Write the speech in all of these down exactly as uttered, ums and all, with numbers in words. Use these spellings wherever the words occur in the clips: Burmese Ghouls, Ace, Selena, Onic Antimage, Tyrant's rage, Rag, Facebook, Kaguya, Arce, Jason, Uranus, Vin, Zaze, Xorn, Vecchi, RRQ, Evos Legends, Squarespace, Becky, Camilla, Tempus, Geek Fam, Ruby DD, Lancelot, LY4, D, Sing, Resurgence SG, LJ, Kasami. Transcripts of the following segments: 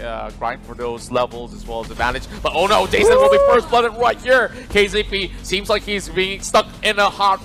uh, grind for those levels as well as advantage. But oh no, Jason Woo! will be first blooded right here. K Z P seems like he's being stuck in a hot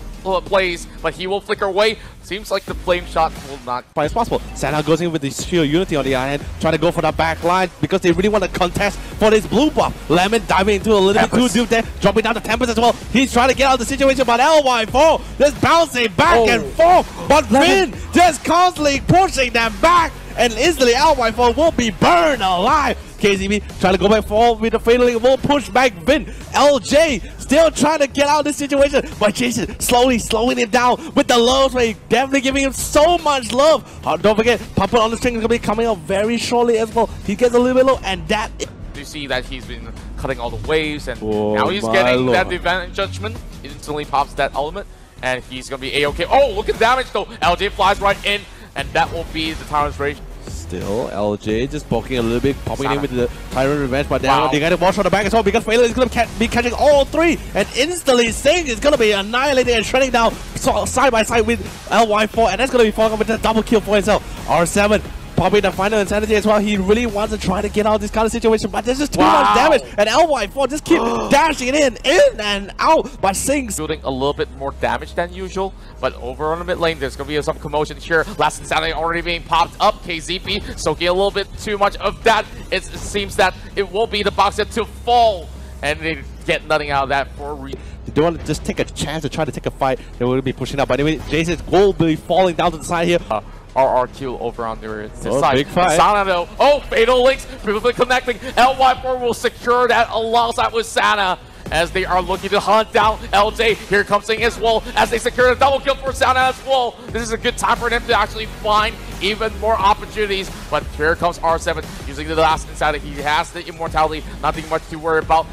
place, but he will flicker away. Seems like the flame shot will not fight as possible. Santa goes in with the shield unity on the island, trying to go for the back line because they really want to contest for this blue buff. Lemon diving into a little Tempus. bit too deep there, dropping down the Tempest as well. He's trying to get out of the situation, but L Y four just bouncing back oh. and forth. But Lemon. Vin just constantly pushing them back, and instantly L Y four will be burned alive. K Z B trying to go back forward with the Fatal will push back Vin. L J still trying to get out of this situation, but Jason slowly slowing him down with the lows where he's definitely giving him so much love. Oh, don't forget, Puppet on the String is going to be coming up very shortly as well. He gets a little bit low, and that is... You see that he's been cutting all the waves, and oh, now he's getting Lord. that advantage judgment. It instantly pops that element, and he's going to be A O K. Oh, look at damage though. L J flies right in, and that will be the Tyrant's Rage. Still, L J just poking a little bit, popping Sana. in with the Tyrant Revenge, but now wow. they got to watch on the back as well because Failure is going to be catching all three, and instantly Sing is going to be annihilating and shredding down side by side with L Y four, and that's going to be following up with a double kill for himself. R seven probably the final insanity as well. He really wants to try to get out of this kind of situation, but there's just too wow. much damage, and L Y four just keep dashing it in, in and out, but Sing's doing a little bit more damage than usual. But over on the mid lane, there's gonna be some commotion here. Last Insanity already being popped up. K Z P soaking a little bit too much of that. It seems that it will be the box set to fall, and they get nothing out of that for a reason. They don't want to just take a chance to try to take a fight. They will be pushing up, but anyway, Jason's goal will be falling down to the side here. Uh, R R Q over on their oh, side. Big fight. Sana though. Oh, Fatal Links, beautifully connecting. L Y four will secure that alongside with Sana as they are looking to hunt down L J. Here comes Sing as well as they secure a double kill for Sana as well. This is a good time for them to actually find even more opportunities. But here comes R seven using the last inside. He has the immortality. Nothing much to worry about.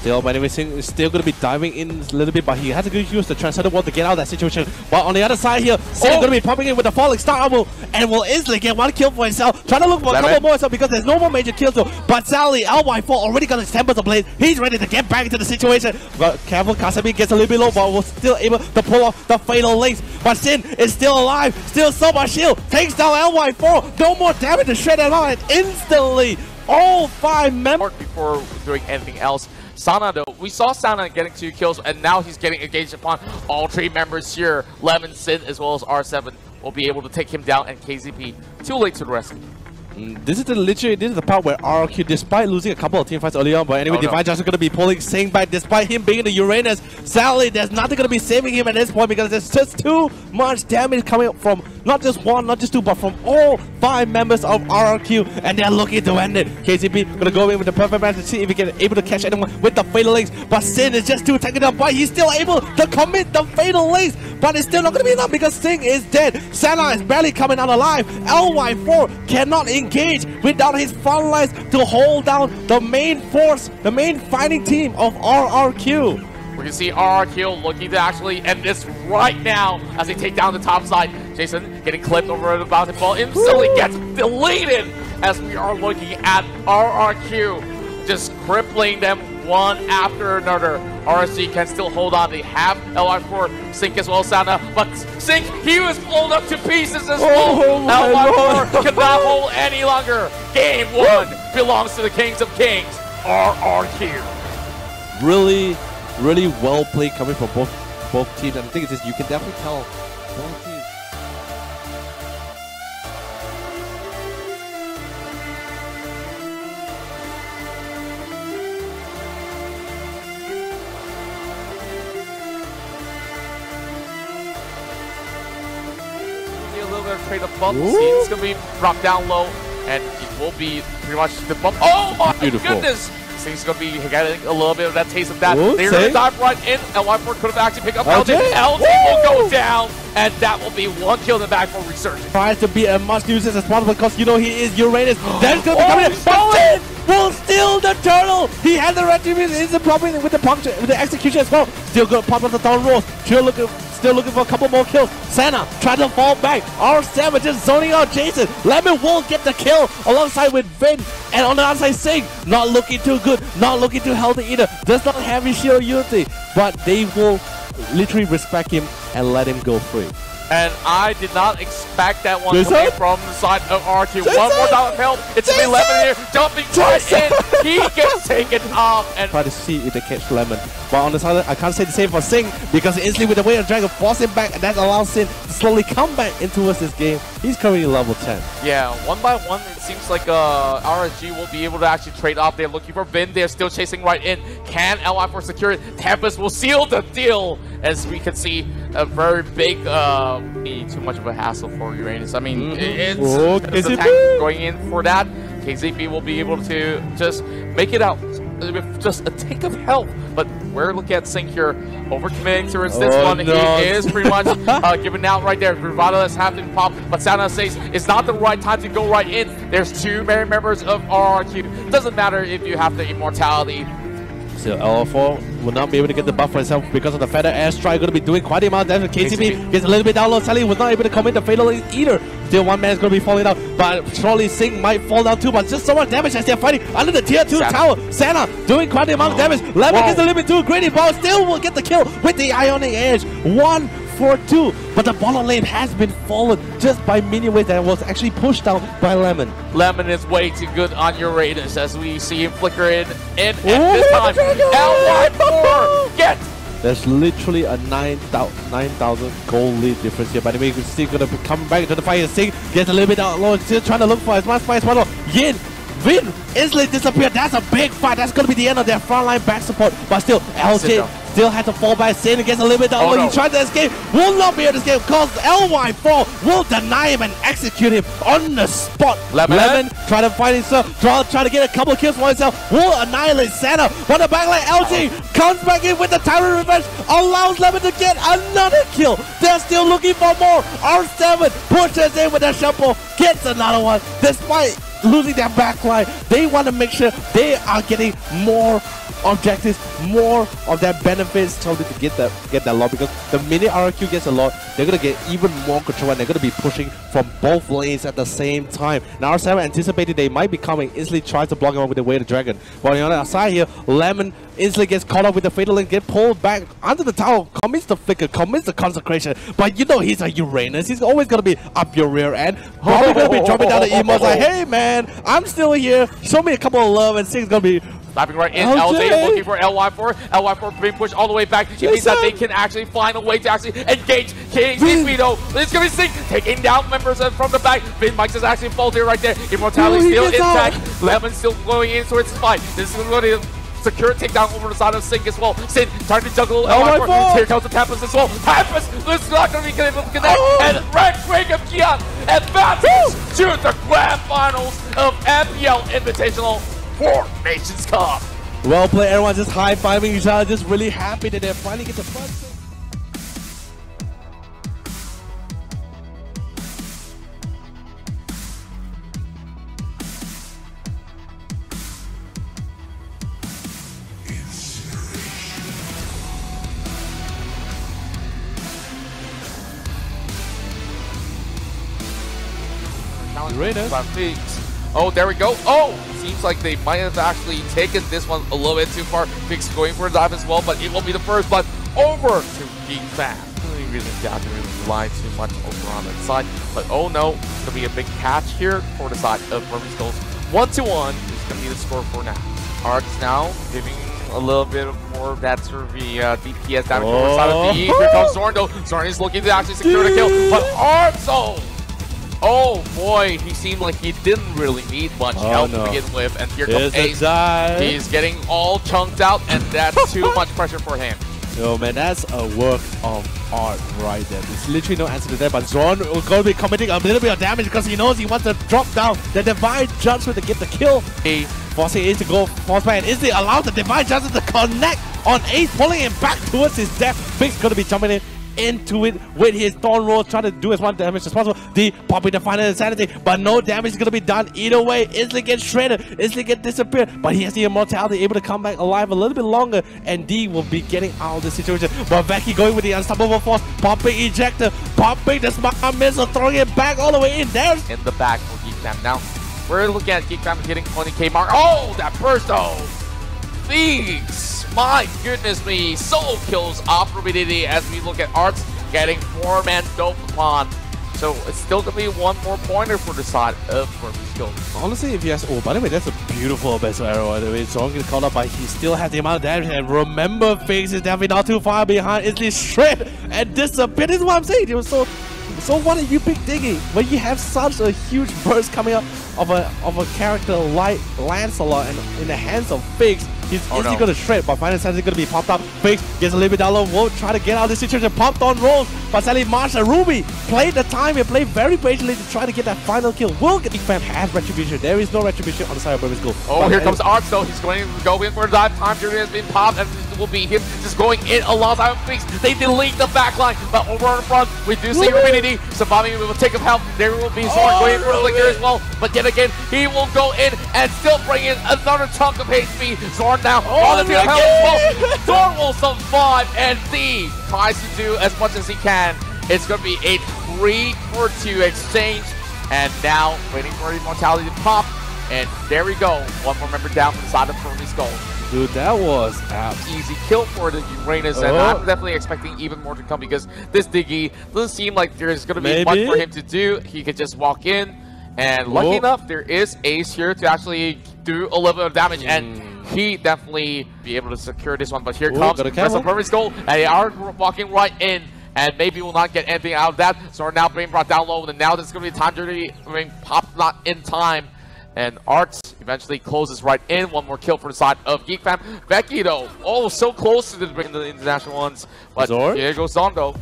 Still, but anyway, Sing is still going to be diving in a little bit, but he has to use the transcender wall to get out of that situation. But on the other side here, Sing oh. is going to be popping in with a falling star ammo and will instantly get one kill for himself. Trying to look for Lemon. a couple more himself because there's no more major kills though. But Sally, L Y four already got his Tempers ablaze. He's ready to get back into the situation. But careful, Kasami gets a little bit low, but was still able to pull off the Fatal Links. But Sin is still alive, still so much shield. Takes down L Y four, no more damage to shred at all, and instantly all five members before doing anything else. Sana though, we saw Sana getting two kills, and now he's getting engaged upon all three members here. Lemon, Sin, as well as R seven will be able to take him down, and K Z P too late to the rescue. Mm, this is the literally this is the part where R R Q, despite losing a couple of team fights earlier on, but anyway, oh, no. Divine Justice is going to be pulling Sing back despite him being the Uranus. Sally, there's nothing going to be saving him at this point because there's just too much damage coming up from not just one, not just two, but from all five members of R R Q, and they're looking to end it. K Z P going to go in with the perfect match to see if he can able to catch anyone with the Fatal Links, but Sin is just too taken up, but he's still able to commit the Fatal Links, but it's still not going to be enough because Sing is dead. Sana is barely coming out alive. L Y four cannot engage without his front lines to hold down the main force, the main fighting team of R R Q. We can see R R Q looking to actually end this right now as they take down the top side. Jason getting clipped over the bouncing ball, instantly gets deleted as we are looking at R R Q just crippling them one after another. R S C can still hold on. They have L Y four, Sink as well, Sana, but Sink, he was blown up to pieces as well. Oh, L Y four cannot hold any longer. Game one belongs to the Kings of Kings, R R Q. Really, really well played coming from both both teams. And the thing is, this, you can definitely tell both teams. Trade of bump. It's gonna be dropped down low, and it will be pretty much the bump. Oh my Beautiful. goodness! Sing's gonna be getting a little bit of that taste of that. Ooh, They're Sing. gonna dive right in. L Y four could have actually picked up L J. L J will go down, and that will be one kill in the back for Resurgence. Tries to be as much nuisance as possible because you know he is Uranus. That's gonna be coming in. But Sin will steal the turtle. He had the retribution. Is the problem with the puncture, with the execution as well? Still gonna pop up the down rolls. Still looking. Still looking for a couple more kills. Sana trying to fall back. R seven just zoning out Jason. Lemon will get the kill alongside with Vin. And on the other side, Sing not looking too good. Not looking too healthy either. Does not have his shield unity. But they will literally respect him and let him go free. And I did not expect that one Jason? coming from the side of R Q. Jason? One more down help. It's Jason? Lemon here, jumping Jason? right in. He gets taken off. And try to see if they catch Lemon. But on the side, I can't say the same for Sing because instantly with the way of Dragon force him back, and that allows Sin to slowly come back into us this game. He's currently level ten. Yeah, one by one, it seems like uh, R S G will be able to actually trade off. They're looking for Vin. They're still chasing right in. Can L Y four secure it? Tempest will seal the deal, as we can see. A very big, uh, too much of a hassle for Uranus. I mean, it's, oh, it's a tank going in for that. K Z P will be able to just make it out with just a tick of help. But we're looking at Sink here, overcommitting towards this oh, one. No. He is pretty much uh, giving out right there. Bravado has happened to pop, but Sana says it's not the right time to go right in. There's two merry members of R R Q. Doesn't matter if you have the immortality. So L four will not be able to get the buff for himself because of the feather airstrike. Going to be doing quite a amount of damage. K T B gets a little bit down low. Sally was not able to commit the fatal either. Still one man is going to be falling down, but surely Sing might fall down too, but just so much damage as they're fighting under the tier two Santa. tower. Santa doing quite a amount of damage. Lemon gets a little bit too greedy, but still will get the kill with the Ionic Edge. One for two, but the bottom lane has been fallen just by minion wave that was actually pushed out by Lemon. Lemon is way too good on Uranus as we see him flicker in and oh, this time L Y four gets. There's literally a nine thousand gold lead difference here. By the way, we're still gonna come back to the fire. Sing gets a little bit out low, still trying to look for as much spice as Yin. Vin instantly disappeared. That's a big fight. That's going to be the end of their frontline back support. But still, L J still had to fall by. Santa gets a little bit down. Oh, no. He tried to escape. Will not be able to escape because L Y four will deny him and execute him on the spot. Lemon, Lemon try to fight himself. Try, try to get a couple kills for himself. Will annihilate Santa. But the backline L J comes back in with the Tyrant Revenge. Allows Lemon to get another kill. They're still looking for more. R seven pushes in with a shuffle. Gets another one. Despite losing their backline, they want to make sure they are getting more objectives, more of their benefits, so they can get that get that lot, because the minute R R Q gets a lot, they're gonna get even more control and they're gonna be pushing from both lanes at the same time. Now R seven anticipated they might be coming, instantly tries to block him up with the way of the dragon. But on the other side here, Lemon instantly gets caught up with the fatal link, get pulled back under the tower, commits the flicker, commits the consecration. But you know he's a Uranus, he's always gonna be up your rear end. Probably gonna be dropping down the emotes like, hey man, I'm still here, show me a couple of love, and Sing's gonna be slapping right in. L J looking for L Y four. L Y four being pushed all the way back. He means that they can actually find a way to actually engage K Z P though. It's gonna be Sing taking down members from the back. Vin Mike's is actually faulty right there. Immortality still intact. Lemon still going in, so it's fine. This is going to secure takedown over the side of Sing as well. Sin trying to juggle L Y four. Here comes the Tempest as well. Tempest is not going to be able to connect. Oh. And Red Quake of Kian advances Woo. to the grand finals of M P L Invitational for Nations Cup. Well played, everyone just high-fiving each other, just really happy that they finally get the first. Oh, there we go. Oh, seems like they might have actually taken this one a little bit too far. Fix going for a dive as well, but it will be the first one over to Geek Fam. Really, really doubt they really rely too much over on that side. But oh no, it's going to be a big catch here for the side of Burmese Ghouls. One to one is going to be the score for now. Arcs now giving a little bit more of that sort of the uh, D P S damage oh. over the side of D. Here comes Xorn though. Xorn is looking to actually secure the kill, but Arce. Oh boy, he seemed like he didn't really need much oh, help no. to begin with, and here comes Ace. He's getting all chunked out, and that's too much pressure for him. Yo man, that's a work of art right there. There's literally no answer to that, but Xorn will going to be committing a little bit of damage because he knows he wants to drop down the Divine Judgment to get the kill. He forcing Ace to go force back, and Ace allows the Divine Judgment to connect on Ace, pulling him back towards his death. Fix going to be jumping in into it with his thorn roll, trying to do as much damage as possible. D popping the final insanity, but no damage is going to be done either way. Instantly gets shredded, instantly gets disappeared, but he has the immortality, able to come back alive a little bit longer, and D will be getting out of the situation. But Vecchi going with the unstoppable force, popping ejector, popping the smart missile, throwing it back all the way in there. In the back for Geek Fam now. We're looking at Geek Fam hitting twenty K mark. Oh, that burst though! Please! My goodness me, solo kills off Ruby D D as we look at Arts getting four-man Dopamon. So it's still going to be one more pointer for the side of Burmese Ghouls. Honestly, if you ask, oh, by the way, that's a beautiful abyssal arrow. By the way, Xorn gets caught up by, he still has the amount of damage. And remember, Fix is definitely not too far behind. It's this shred and disappear. This is what I'm saying. It was so... So why did you pick Diggy when you have such a huge burst coming up of a of a character like Lancelot, and in the hands of Fix, he's oh easily no. gonna shred, but Final Sense is gonna be popped up. Fix gets a little bit down low, won't try to get out of this situation, popped on rolls, but Sally, Marsha, Ruby played the time and played very patiently to try to get that final kill. Will Geek Fam have retribution? There is no retribution on the side of Burmese Ghouls. Oh, but here comes Arce though, he's going to go in for a dive, time period has been popped, and will be him just going in alongside Fix. They delete the backline, but over on the front, we do see Ruby D D surviving with a take of help. There will be Xorn oh, going for a linger as well, but yet again, he will go in and still bring in another chunk of H P. Xorn now oh, on the field of health. Xorn will survive, and D tries to do as much as he can. It's going to be a three for two exchange, and now waiting for his mortality to pop. And there we go, one more member down from the side of Burmese Ghouls. Dude, that was an easy kill for the Uranus, oh. and I'm definitely expecting even more to come because this Diggy doesn't seem like there's going to be Maybe. much for him to do. He could just walk in, and lucky Whoa. enough, there is Ace here to actually do a little bit of damage, mm. and he definitely be able to secure this one. But here Ooh, comes the rest of Burmese Ghouls, and they are walking right in. And maybe we'll not get anything out of that. So we're now being brought down low, and now there's going to be time to be being popped not in time. And Arts eventually closes right in. One more kill for the side of Geek Fam. Vecchi though, oh, so close to the, the international ones. But Xorn? Here goes Xorn though.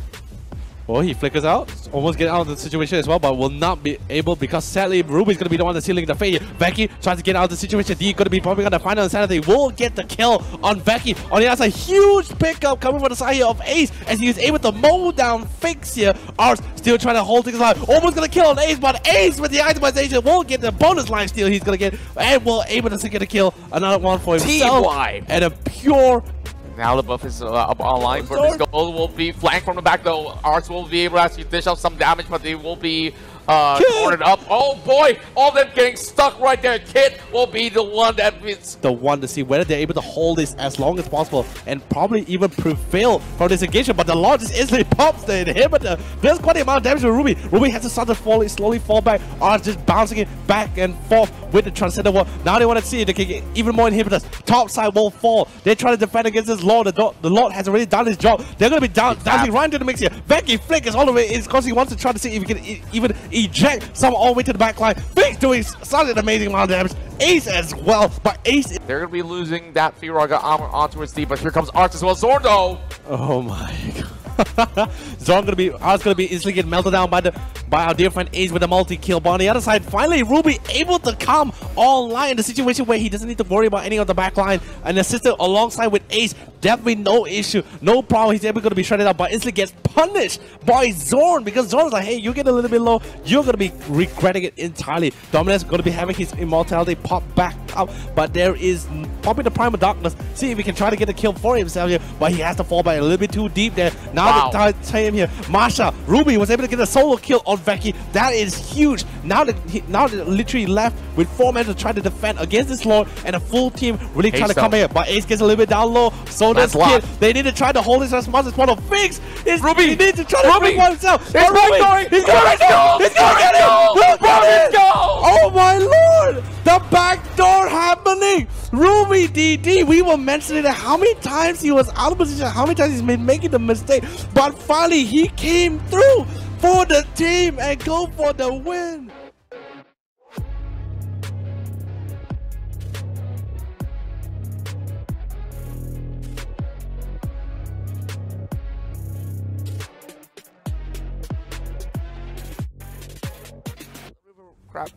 Well, he flickers out. Almost get out of the situation as well, but will not be able because sadly Ruby's gonna be the one that's sealing the fate. Vecchi tries to get out of the situation. D gonna be popping on the final Saturday. Will get the kill on Vecchi. On the other side, huge pickup coming from the side here of Ace as he is able to mow down Fix here. Arce still trying to hold things alive. Almost gonna kill on Ace, but Ace with the itemization will get the bonus life steal he's gonna get and will able to get a kill. Another one for himself. T Y and a pure. Now the buff is uh, up online for this goal. Will be flanked from the back though. Arts will be able to actually dish out some damage, but they will be uh, sorted up. Oh boy! All them getting stuck right there. Kid will be the one that is the one to see whether they're able to hold this as long as possible and probably even prevail from this engagement. But the launch is instantly pops the inhibitor. There's quite the amount of damage to Ruby. Ruby has to start to fall, slowly fall back. Arts just bouncing it back and forth with the transcendent wall. Now they want to see if they can get even more inhibitors. Top side will fall. They're trying to defend against this Lord. The, the Lord has already done his job. They're going to be down, dancing right into the mix here. Vecchi flickers all the way. It's because he wants to try to see if he can e even eject some all the way to the back line. Vix doing such an amazing amount of damage. Ace as well, but Ace... They're going to be losing that Firaga armor onto his D, but here comes Arce as well. Xorn though! Oh my god. Xorn gonna be, Arce gonna be instantly get melted down by the by our dear friend Ace with a multi-kill. But on the other side, finally Ruby able to come online in a situation where he doesn't need to worry about any of the back line. And assisted alongside with Ace, definitely no issue, no problem. He's able to be shredded up, but instantly gets punished by Xorn because Xorn's like, hey, you get a little bit low, you're gonna be regretting it entirely. Dominus gonna be having his immortality pop back up, but there is popping the Prime of Darkness. See if he can try to get a kill for himself here, but he has to fall by a little bit too deep there. Now Wow. the time here, Marsha, Ruby was able to get a solo kill on Vecchi. That is huge. Now that he, now that literally left with four men to try to defend against this Lord and a full team really Ace trying to though. come here. But Ace gets a little bit down low. So does Kid. They need to try to hold this as much as possible. Fix is Ruby. He needs to try to Ruby. One himself. It's Ruby. Ruby. He's gonna Ruby. Go. He's gonna get it. Look at it. Oh my lord! The backdoor happening. Ruby D D. We were mentioning that how many times he was out of position, how many times he's been making the mistake. But finally, he came through for the team and go for the win.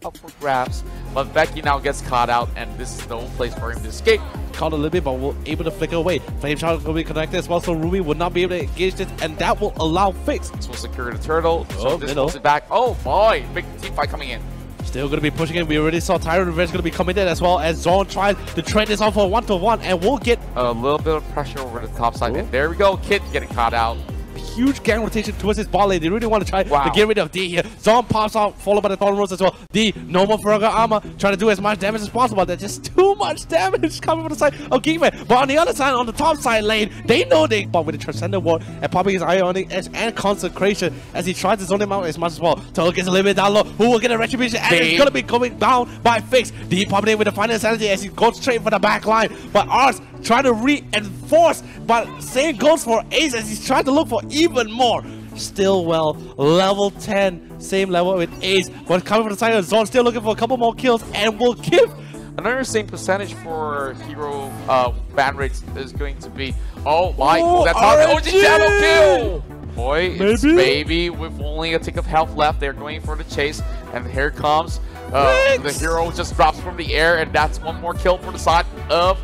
Up for grabs, but Vecchi now gets caught out, and this is the only place for him to escape. Caught a little bit, but will able to flicker away. Flame Shard will be connected as well, so Ruby will not be able to engage this, and that will allow Fix. This will secure the turtle, so oh, this pulls it back. Oh boy, big team fight coming in. Still going to be pushing in. We already saw Tyrant Revenge going to be coming in as well as Xorn tries to trade this off for one to one, and we'll get a little bit of pressure over the top side. Ooh. And there we go, Kid getting caught out. huge gang rotation towards his bot lane. They really want to try wow. to get rid of D here. Xorn pops out, followed by the Fallen Rose as well. D, no more Forever Armor, trying to do as much damage as possible. There's just too much damage coming from the side of Geek Fam. But on the other side, on the top side lane, they know they but with the Transcendent Ward and popping his Ionic Edge and Consecration as he tries to zone him out as much as well. Tog gets a little bit down low. Who will get a Retribution? And it's going to be going down by Fix. D popping in with the final sanity as he goes straight for the back line. But Arce trying to reinforce, but same goes for Ace as he's trying to look for even more. Still well, level ten, same level with Ace. But coming from the side of the Xorn, still looking for a couple more kills and will give. Another same percentage for hero uh, ban rates is going to be. Oh my, oh, that's how the O G double kill! Boy, maybe? It's baby with only a tick of health left. They're going for the chase, and here comes uh, the hero just drops from the air, and that's one more kill for the side of.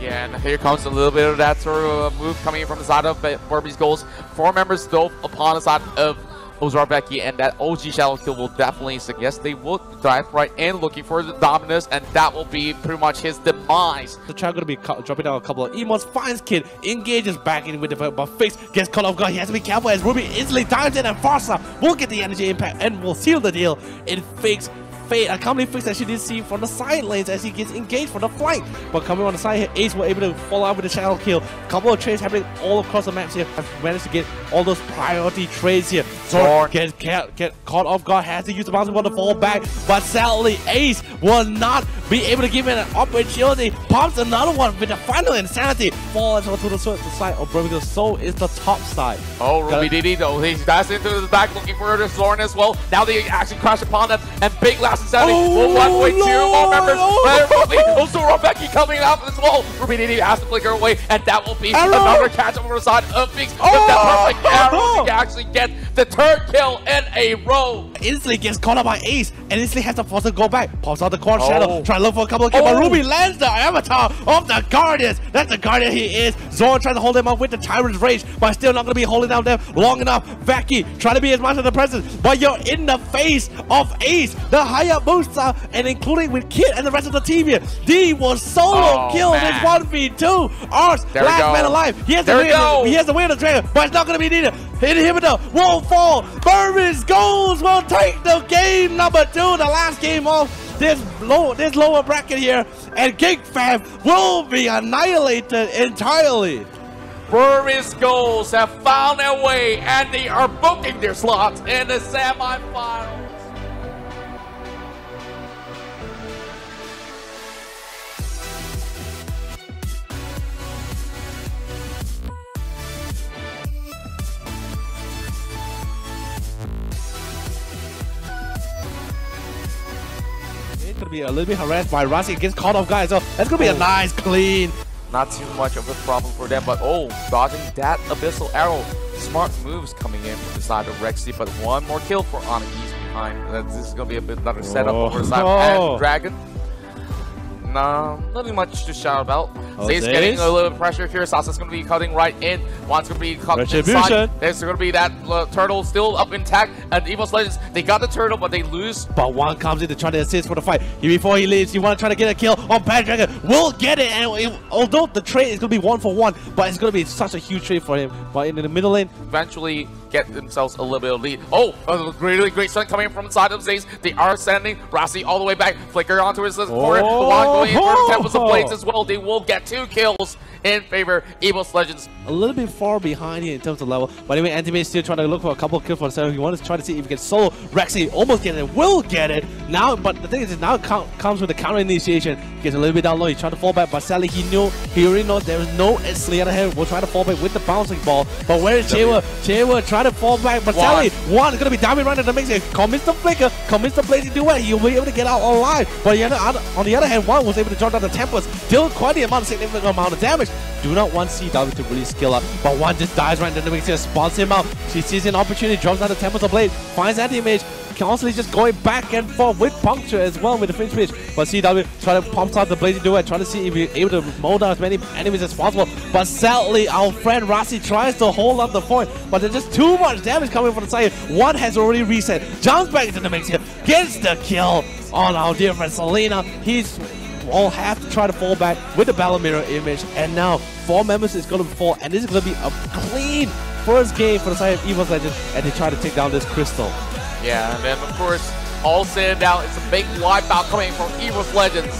Yeah, and here comes a little bit of that sort of move coming from the side of Burmese Ghouls. Four members still upon the side of Ozar Becky, and that O G shadow kill will definitely suggest they will dive right in, looking for the Dominus, and that will be pretty much his demise. The try gonna be dropping down a couple of emotes. Finds Kid, engages back in with the but Fix gets caught off guard. He has to be careful as Ruby instantly dives in, and Farsa will get the energy impact and will seal the deal in Fix. Fate, a company Fix that she did see from the side lanes as he gets engaged for the flank. But coming on the side here, Ace were able to follow up with a shadow kill. A couple of trades happening all across the maps here. I've managed to get all those priority trades here. Xorn get, get, get caught off guard, has to use the bounce ball to fall back. But sadly, Ace will not be able to give him an opportunity. Pops another one with the final insanity. Fall as well to the side of Burmese. So is the top side. Oh, Ruby D D though. He dives into the back looking for Xorn as well. Now they actually crash upon them and big last. Sally. Oh, well, one point two more members. Oh, also, Rofeki coming out as well. Ruby D D has to flicker away, and that will be arrow. Another catch over the side of Fix. Oh, with that perfect arrow oh. to actually get the third kill in a row. Instantly gets caught up by Ace, and instantly has to force to go back. Pops out the Corn oh. Shadow, try to look for a couple of kills, oh. but Ruby lands the avatar of the Guardians. That's the Guardian he is. Xorn tries to hold him up with the Tyrant's Rage, but still not going to be holding down there long enough. Vecchi trying to be as much of the presence, but you're in the face of Ace. The high Booster, and including with Kid and the rest of the team here. D was solo oh, killed in one v two. Arce, there last go. Man alive. He has there the win. He has the win of the dragon, but it's not going to be needed. Inhibitor will fall. Burmese Ghouls will take the game number two, the last game off this low, this lower bracket here, and Geek Fam will be annihilated entirely. Burmese Ghouls have found their way, and they are booking their slots in the semi-final. Gonna be a little bit harassed by Rossi, gets caught off guard, so that's gonna be oh. a nice clean. Not too much of a problem for them, but oh, dodging that abyssal arrow. Smart moves coming in from the side of Rexy, but one more kill for Onic Esports behind. This is gonna be a bit better setup oh. over the side oh. of Pendragon. Nah, nothing much to shout about. Oh, Zaze getting a little pressure here. Sasa's gonna be cutting right in. One's gonna be cut inside. There's gonna be that uh, turtle still up intact. And Evos Legends, they got the turtle, but they lose. But one comes in to try to assist for the fight. He, before he leaves, you want to try to get a kill on Pendragon. Will get it. And it, although the trade is gonna be one for one, but it's gonna be such a huge trade for him. But in, in the middle lane, eventually get themselves a little bit of lead. Oh, a really great stun coming from the side of Zaze. They are sending Rossi all the way back. Flicker onto his oh. corner. The one going in for the Tempus of Blades as well. They will get two kills in favor Evos Legends. A little bit far behind here in terms of level. But anyway, Antimate is still trying to look for a couple of kills for himself. He wants to try to see if he can solo Rexy. Almost get it. Will get it. Now, but the thing is, now it comes with the counter initiation. He gets a little bit down low. He's trying to fall back. But sadly, he knew. He already knows there is no S L ahead. We'll try to fall back with the bouncing ball. But where is Chewa? Chewa trying to fall back. But sadly, one is going to be diving right into the mix here. Commits the flicker. Commits the place to do it. He'll be able to get out alive. But on the other hand, one was able to drop down the Tempest. Still quite the amount of significant amount of damage. Do not want C W to really skill up, but one just dies right in the mix here, spots him out. She sees an opportunity, drops out the Tempest of Blade, finds that image, constantly just going back and forth with Puncture as well with the Fringe Pitch. But C W trying to pump out the Blazing Duel, trying to see if we're able to mold out as many enemies as possible. But sadly, our friend Rossi tries to hold up the point, but there's just too much damage coming from the side. One has already reset, jumps back into the mix here, gets the kill on our dear friend Selena. He's all have to try to fall back with the battle mirror image, and now four members is going to fall, and this is going to be a clean first game for the side of Evos Legends, and they try to take down this crystal. Yeah, and then of course, all said and done, it's a big wipeout coming from Evos Legends.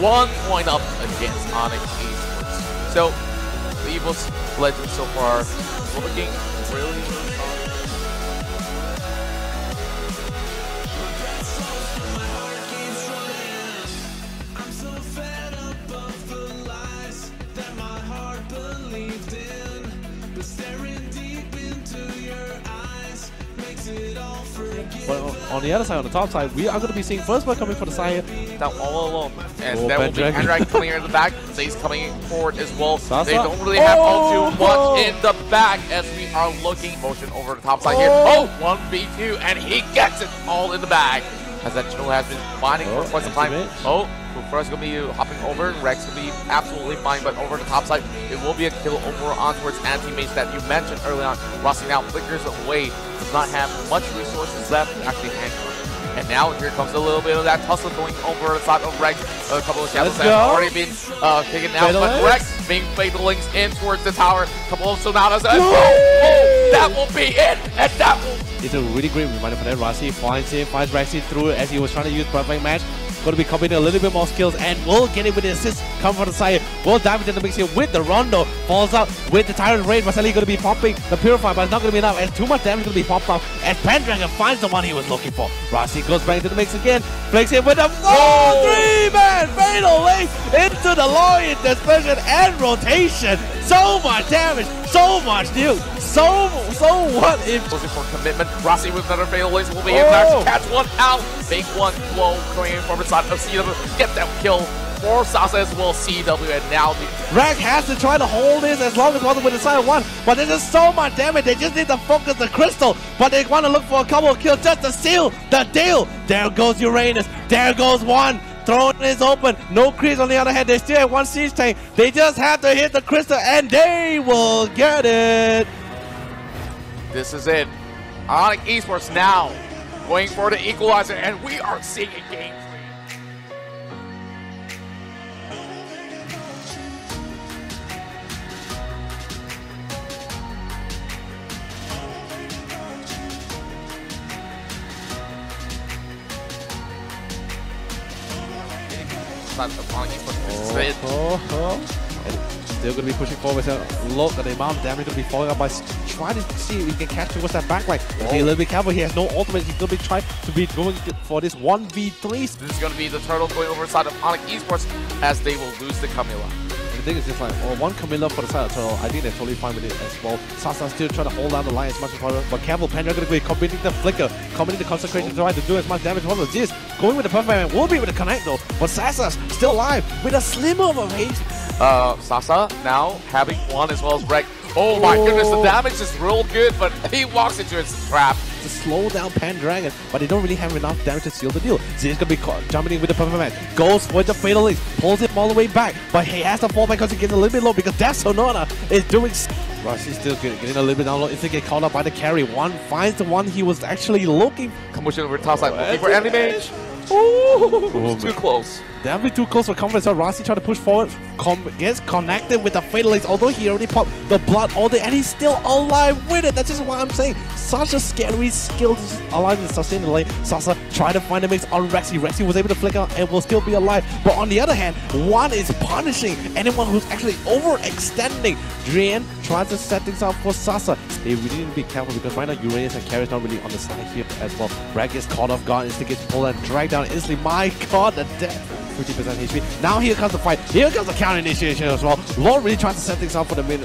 One point up against Onic Esports. So, the Evos Legends so far looking really strong. But on the other side, on the top side, we are going to be seeing first blood coming for the side down all alone. And oh, there will be Pendragon coming in the back. Zaze coming forward as well. That's they don't really have all oh, too much oh. in the back as we are looking. Motion over the top side oh. here. Oh, one v two, and he gets it all in the bag. As that chill has been mining oh, for quite some time. It. Oh, Kufra's going to be hopping over. Rex will be absolutely fine, but over the top side, it will be a kill over on towards anti-mates that you mentioned early on. Rossi now flickers away. Does not have much resources left to actually hang on. And now here comes a little bit of that tussle going over the side of Rex. A couple of shadows that have already been uh, taken out, but Rex being fatal links in towards the tower. A couple of sonatas as well. That will be it, and that will... It's a really great reminder for that. Rossi finds him, finds Rexy through as he was trying to use perfect match. Going to be combining a little bit more skills and will get it with the assist. Come from the side, will dive into the mix here with the Rondo. Falls out with the Tyrant Rage. Marcelli going to be popping the Purify, but it's not going to be enough. And too much damage going to be popped out. And Pendragon finds the one he was looking for. Rossi goes back into the mix again. Flicks it with a oh, three-man fatal link into the Lion dispersion and rotation. So much damage, so much deal. So, so what if... Looking for commitment. Rossi with another fatal lace will be oh. in catch one out. Big one blow coming in from inside of C W. Get that kill for Sasa as well. C W and now... Rag has to try to hold this as long as possible with inside one. But there's just so much damage. They just need to focus the crystal. But they want to look for a couple of kills just to seal the deal. There goes Uranus. There goes one. Throne is open, no creeps on the other hand. They still have one siege tank. They just have to hit the crystal and they will get it. This is it. Onic Esports now going for the equalizer and we are seeing a game. Oh, oh. And still going to be pushing forward. So look at the amount of damage going to be following up by trying to see if he can catch towards that backline. Oh. Be a little bit careful. He has no ultimate. He's going to be trying to be going for this one v three. This is going to be the turtle going over the side of Onic Esports as they will lose the Camilla. The thing is just like, well, one Camilla for the side of turtle. I think they're totally fine with it as well. Sasa still trying to hold down the line as much as possible. But careful, Pendragon going to be committing the flicker, committing the concentration, oh. trying to do as much damage as possible. This going with the perfect man will be able to connect though. But Sasa's still alive with a slimmer of a range. Uh, Sasa now having one as well as Rex. Oh my Whoa. goodness, the damage is real good, but he walks into his trap to slow down Pendragon, but they don't really have enough damage to seal the deal. Zane's gonna be caught, jumping in with the perfect man, goes for the fatal links, pulls him all the way back, but he has to fall back because he gets a little bit low because that Sonata is doing. Rossi still getting, getting a little bit down low. It's to get caught up by the carry. One finds the one he was actually looking for. Commotion over top side, looking for animage. Ooh, oh, too close. Definitely too close for comfort. So Rossi trying to push forward, Com gets connected with the fatal ace, although he already popped the blood all day, and he's still alive with it. That's just what I'm saying. Such a scary skill to just alive and sustain the lane. Sasa trying to find a mix on Rexy. Rexy was able to flick out and will still be alive. But on the other hand, one is punishing anyone who's actually overextending. Drian trying to set things up for Sasa. They really need to be careful because right now Uranus and Carrie's not really on the side here as well. Rag gets caught off guard, instead gets pulled and dragged down instantly. My god, the death. fifty percent H P. Now here comes the fight. Here comes the counter initiation as well. Lord really trying to set things up for the mid,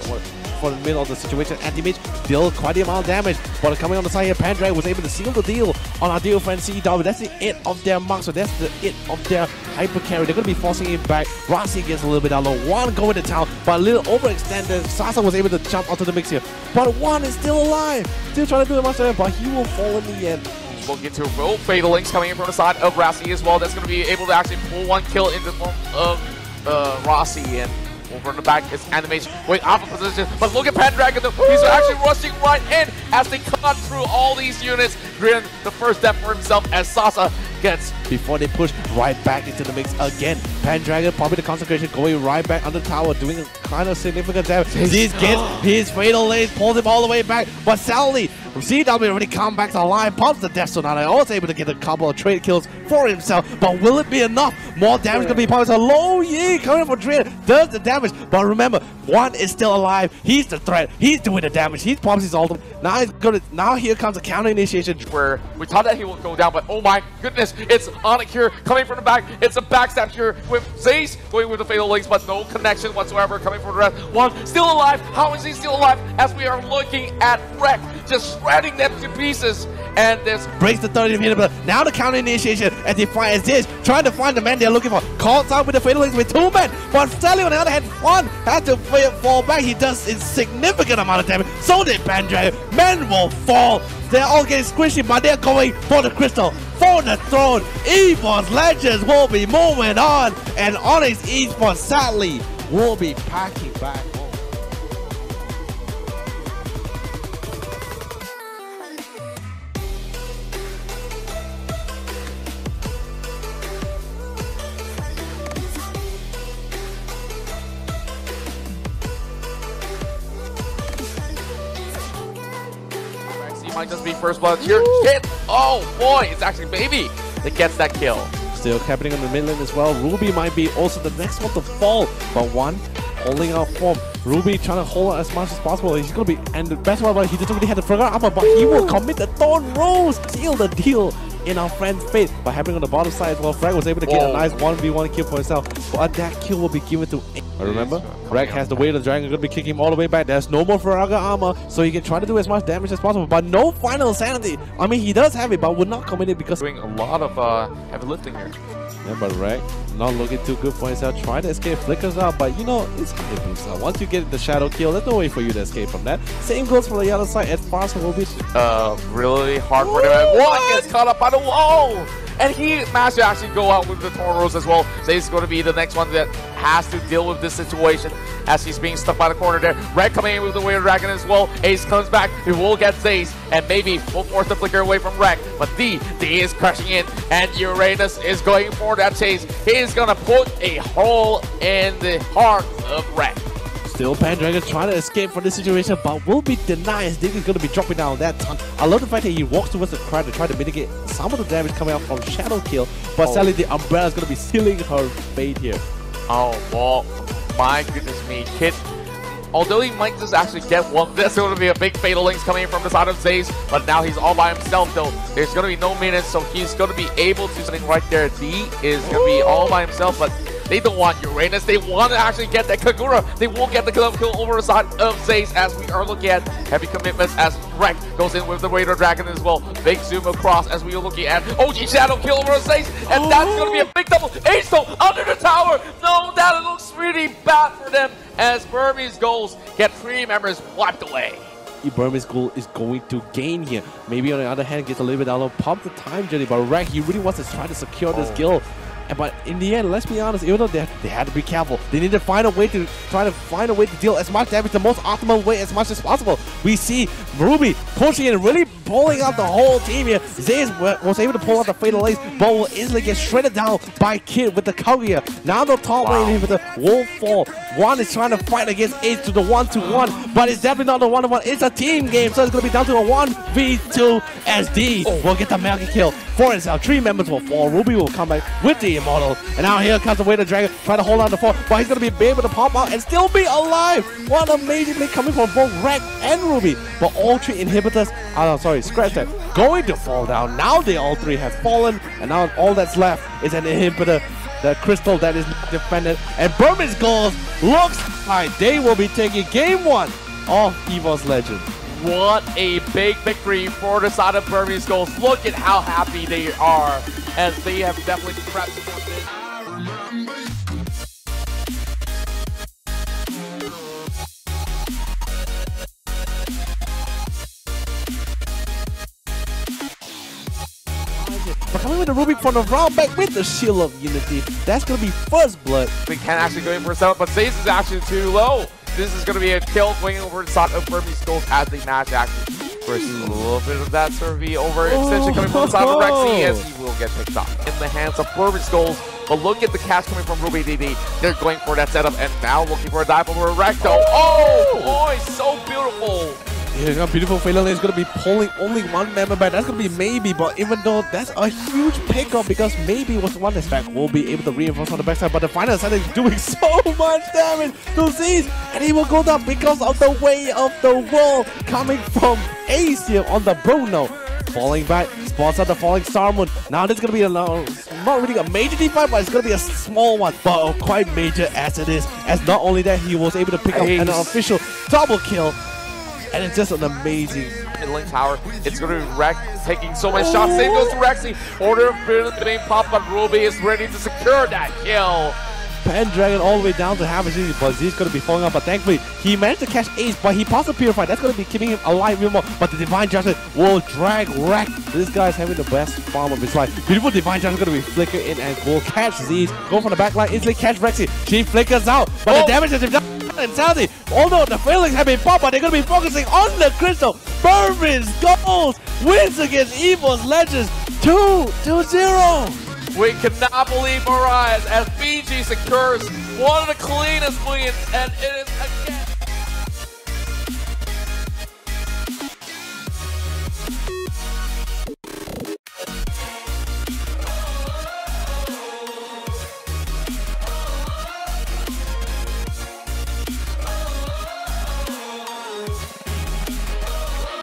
for the middle of the situation. Anti-mage deal quite the amount of damage, but coming on the side here, Pendragon was able to seal the deal on our dear friend C W. That's the it of their mark, so that's the it of their hyper carry. They're going to be forcing him back. Rossi gets a little bit down low. One going to town, but a little overextended. Sasa was able to jump onto the mix here, but one is still alive. Still trying to do the much, but he will fall in the end. We'll get to roll fatal links coming in from the side of Rossi as well. That's going to be able to actually pull one kill into the form of uh, Rossi. And over in the back is animation going off of position. But look at Pendragon, though. He's actually rushing right in as they cut through all these units. Grin, the first step for himself as Sasa gets before they push right back into the mix again. Pendragon popping the concentration, going right back under tower, doing a kind of significant damage. These gets his fatal lane, pulls him all the way back, but Sally from C W already come back to life, pops the death sonata, also able to get a couple of trade kills for himself, but will it be enough? More damage yeah. gonna be popped. So Low Yee coming up for Dread does the damage, but remember, one is still alive. He's the threat. He's doing the damage. He pops his ultimate. Now he's gonna. Now here comes a counter initiation where we thought that he would go down, but oh my goodness, it's Onic here coming from the back. It's a backstab here with Zaze going with the fatal links, but no connection whatsoever coming from the rest. One still alive. How is he still alive? As we are looking at Wreck just shredding them to pieces. And this breaks the thirty minute, but now the counter initiation as they fight as this, trying to find the man they're looking for. Calls out with the fatal links with two men, but Sally on the other hand, one has to fall back. He does a significant amount of damage. So did Pendragon. Men will fall. They're all getting squishy, but they're going for the crystal, for the throne. Evos Legends will be moving on, and Onic Esports sadly will be packing back. Might just be first blood here. Shit! Oh boy, it's actually Baby that gets that kill. Still happening in the mid lane as well. Ruby might be also the next one to fall, but one holding out form. Ruby trying to hold out as much as possible. He's gonna be, and the best part about he didn't really have to figure out, but he will commit the Thorn Rose, seal the deal in our friend's face. But happening on the bottom side as well, Frag was able to get Whoa. a nice one v one kill for himself, but that kill will be given to Ace. Remember, Frag has the weight of the dragon, gonna be kicking him all the way back. There's no more Faraga armor, so he can try to do as much damage as possible, but no final sanity. I mean, he does have it, but would not commit it because doing a lot of uh, heavy lifting here. Yeah, but Rag not looking too good for himself, trying to escape flickers out, but you know, it's gonna be himself. Once you get the shadow kill, there's no way for you to escape from that. Same goes for the other side, as fast as will be. Uh, really hard for him. One gets caught up by the wall! And he managed to actually go out with the Thorn Rose as well. So he's going to be the next one that has to deal with this situation as he's being stuck by the corner there. Red coming in with the Weird Dragon as well. Ace comes back. He will get Zaze. And maybe will force the flicker away from Rec. But D, D is crashing in. And Uranus is going for that chase. He is going to put a hole in the heart of Rec. Still Pendragon trying to escape from this situation, but will be denied. Dig is going to be dropping down that time. I love the fact that he walks towards the crowd to try to mitigate some of the damage coming out from Shadow Kill, but oh. sadly the umbrella is going to be sealing her fate here. Oh, well, my goodness me, Kid. Although he might just actually get one, there's going to be a big fatal links coming from the side of Zaze, but now he's all by himself though. There's going to be no minutes, so he's going to be able to something right there. D is going to be all by himself, but they don't want Uranus. They want to actually get that Kagura. They will get the kill over the side of Zaze as we are looking at heavy commitments as Wreck goes in with the Raider Dragon as well. Big zoom across as we are looking at O G Shadow kill over Zaze, and oh. that's going to be a big double. Ace though, under the tower. No, that looks really bad for them as Burmese Ghouls get three members wiped away. Burmese Ghoul is going to gain here. Maybe on the other hand, gets a little bit out of pump the time journey, but Wreck, he really wants to try to secure oh. this kill. But in the end, let's be honest, even though they, they had to be careful, they need to find a way to try to find a way to deal as much damage, the most optimal way as much as possible. We see Ruby pushing and really pulling out the whole team here. Zaze was able to pull out the fatal ace, but will easily get shredded down by Kid with the Kaguya. Now the top lane here with the Wolf Fall. One is trying to fight against Ace to the one to one, but it's definitely not the one to one. It's a team game, so it's going to be down to a one v two as D will get the Melky kill for himself. Three members will fall. Ruby will come back with the Immortal. And now here comes the Way to Dragon, trying to hold on to four, but he's going to be able to pop out and still be alive. What amazingly coming from both Red and Ruby. But all three inhibitors, oh sorry, scratch that, going to fall down. Now they all three have fallen, and now all that's left is an inhibitor, the crystal that is defended. And Burmese Ghouls looks like they will be taking game one of Evos Legends. What a big victory for the side of Burmese Ghouls. Look at how happy they are, as they have definitely prepped for this. But coming with the Ruby from the round back with the Shield of Unity, that's going to be first blood. We can actually go in for a setup, but Zaze is actually too low. This is going to be a kill going over the side of Burmese Ghouls as they match actually First, a little bit of that survey over extension coming from the side of Rexy as he will get picked up. In the hands of Burmese Ghouls, but look at the cash coming from Ruby D D. They're going for that setup and now looking for a dive over Recto. Oh, boy, so beautiful. Yeah, you know, beautiful Fatal is going to be pulling only one member back. That's going to be Maybe, but even though that's a huge pickup because Maybe was the one that's back, will be able to reinforce on the backside. But the final side is doing so much damage to Zaze, and he will go down because of the way of the wall coming from Ace here on the Bruno. Falling back, spawns out the falling Star Moon. Now this is going to be a not really a major D five, but it's going to be a small one, but quite major as it is. As not only that, he was able to pick Ace. up an official double kill. And it's just an amazing middling tower. It's going to be Rex taking so many shots. Same goes to Rexy. Order of Fear the name pop, but Ruby is ready to secure that kill. Pendragon all the way down to half a season, but Z's going to be falling up. But thankfully, he managed to catch Ace, but he passed the Purify. That's going to be keeping him alive even more. But the Divine Judgment will drag Rex. This guy is having the best farm of his life. Beautiful Divine Judgment is going to be flickered in and will catch Z's. Go from the back line, instantly catch Rexy. She flickers out, but oh. the damage has been done. And Sally, although the failings have been popped, but they're going to be focusing on the crystal. Burmese Ghouls wins against Evos Legends two to zero. We cannot believe our eyes as B G secures one of the cleanest wins, and it is again.